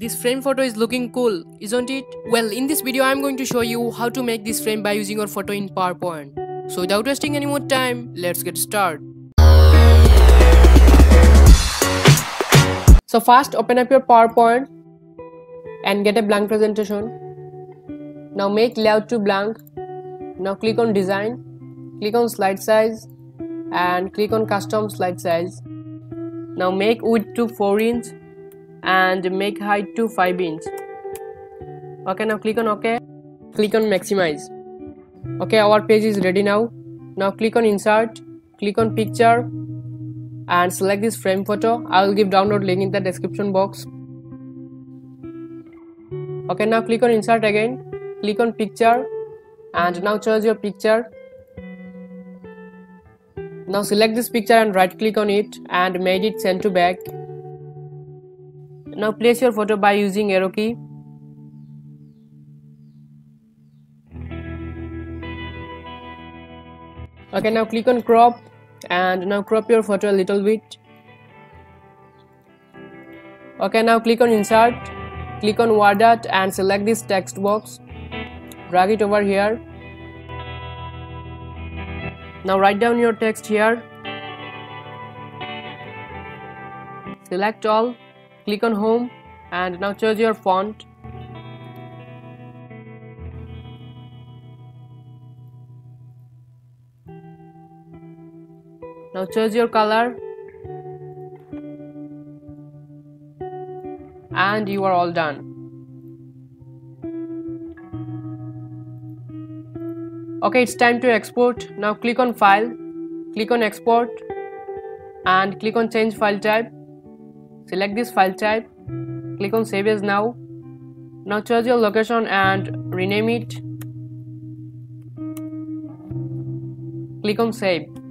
This frame photo is looking cool, isn't it? Well, in this video I am going to show you how to make this frame by using your photo in PowerPoint. So without wasting any more time, let's get started. So first open up your PowerPoint and get a blank presentation. Now make layout to blank. Now click on design, click on slide size and click on custom slide size. Now make width to 4 inch. And make height to 5 inch. Okay, now click on OK. Click on maximize. Okay, our page is ready now. Now click on insert. Click on picture. And select this frame photo. I will give download link in the description box. Okay, now click on insert again. Click on picture. And now choose your picture. Now select this picture and right click on it. And made it send to back. Now place your photo by using arrow key. Okay, now click on crop and now crop your photo a little bit. Okay, now click on insert, click on word art and select this text box. Drag it over here. Now write down your text here. Select all. Click on home and now choose your font. Now choose your color and you are all done. Okay, it's time to export. Now click on file, click on export and click on change file type. Select this file type, click on save as now. Now choose your location and rename it. Click on save.